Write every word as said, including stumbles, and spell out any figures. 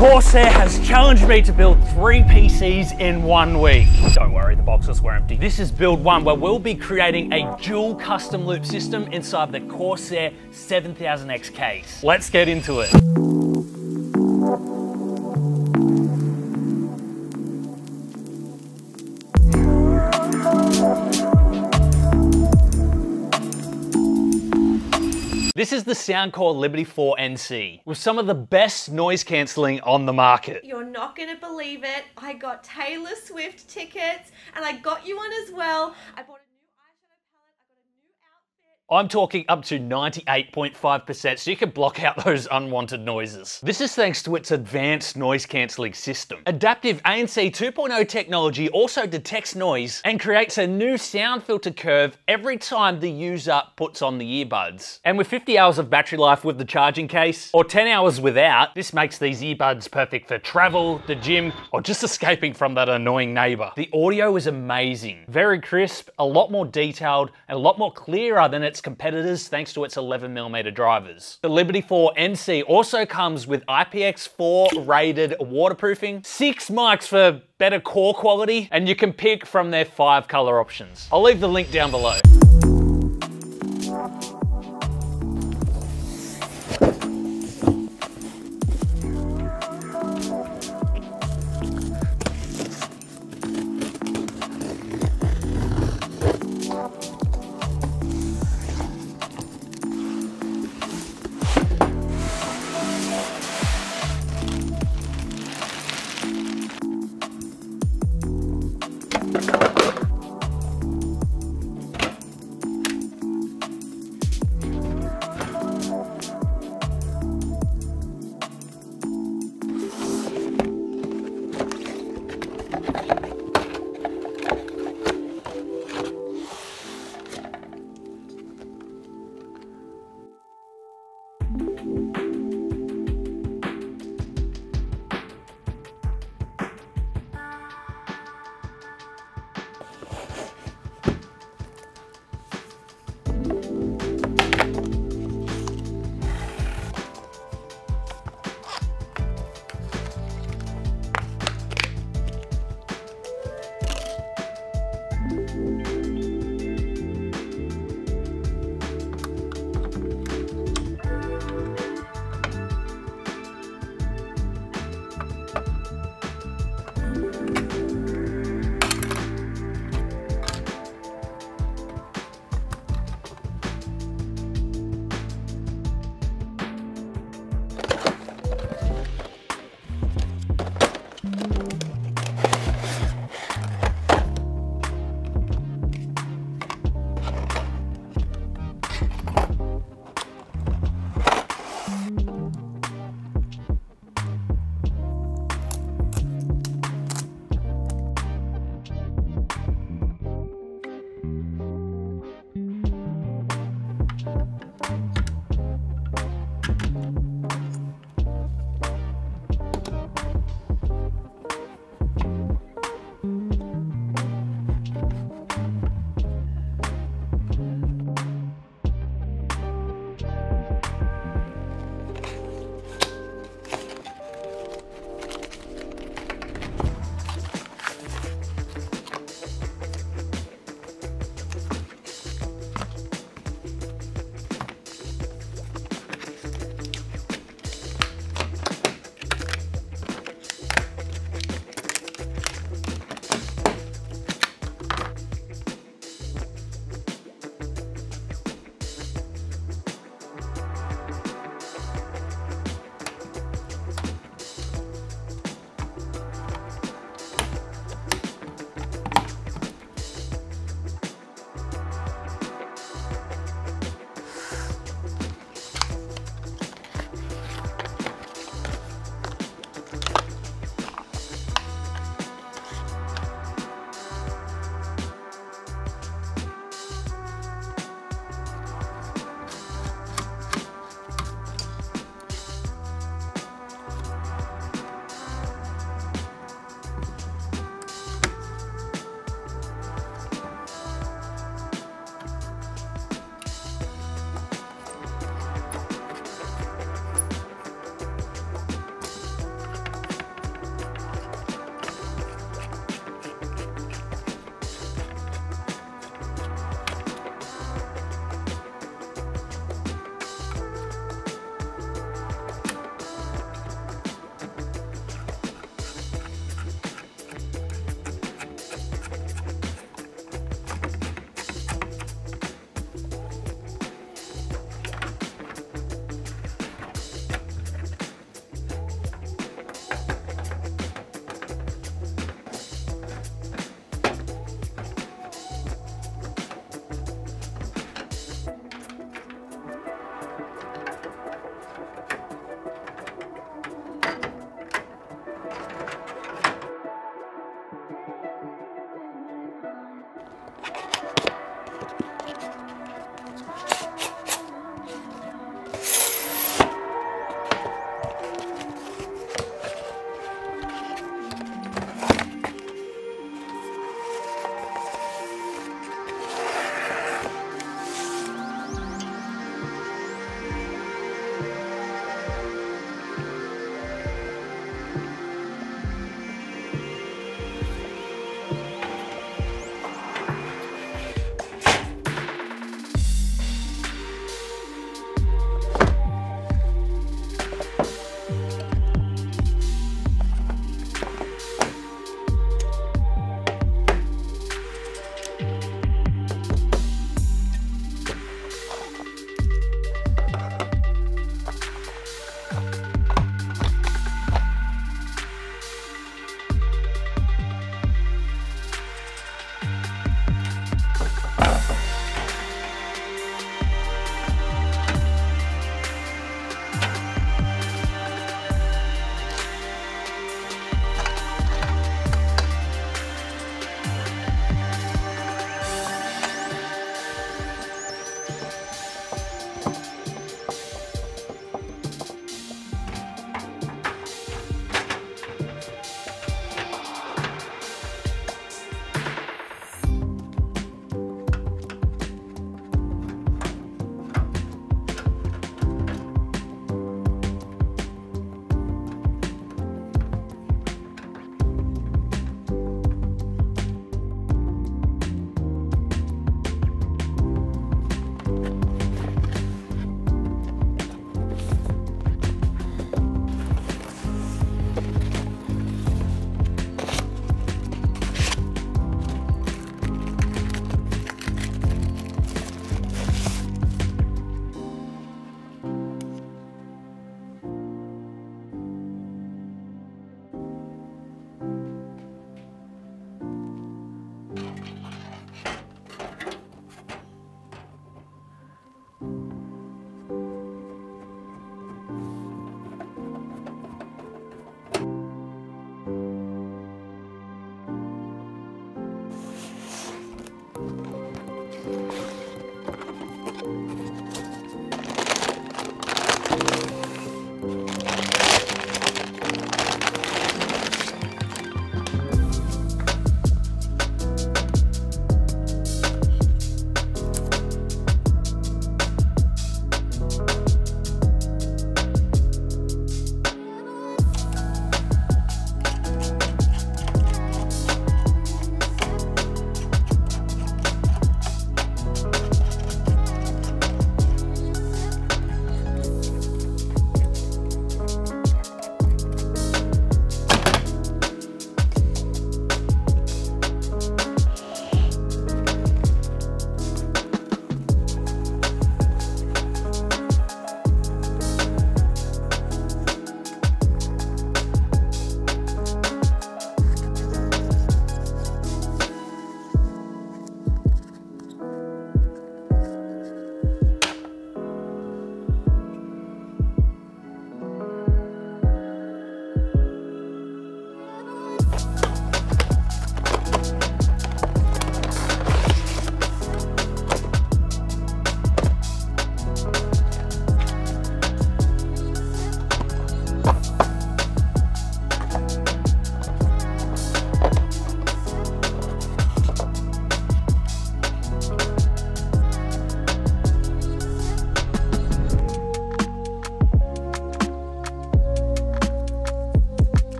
Corsair has challenged me to build three P Cs in one week. Don't worry, the boxes were empty. This is build one, where we'll be creating a dual custom loop system inside the Corsair seven thousand X case. Let's get into it. This is the Soundcore Liberty four N C with some of the best noise cancelling on the market. You're not going to believe it. I got Taylor Swift tickets and I got you one as well. I bought a new eyeshadow palette, I got a new outfit. I'm talking up to ninety-eight point five percent, so you can block out those unwanted noises. This is thanks to its advanced noise cancelling system. Adaptive A N C two point oh technology also detects noise and creates a new sound filter curve every time the user puts on the earbuds. And with fifty hours of battery life with the charging case, or ten hours without, this makes these earbuds perfect for travel, the gym, or just escaping from that annoying neighbor. The audio is amazing. Very crisp, a lot more detailed, and a lot more clearer than its competitors thanks to its eleven millimeter drivers. The Liberty four N C also comes with I P X four rated waterproofing, six mics for better core quality, and you can pick from their five color options. I'll leave the link down below.